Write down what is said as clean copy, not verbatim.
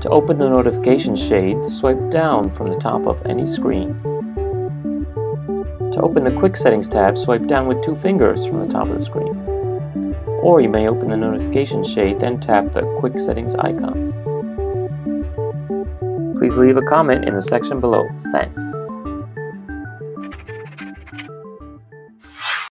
To open the notification shade, swipe down from the top of any screen. To open the Quick Settings tab, swipe down with two fingers from the top of the screen. Or you may open the notification shade, then tap the Quick Settings icon. Please leave a comment in the section below. Thanks.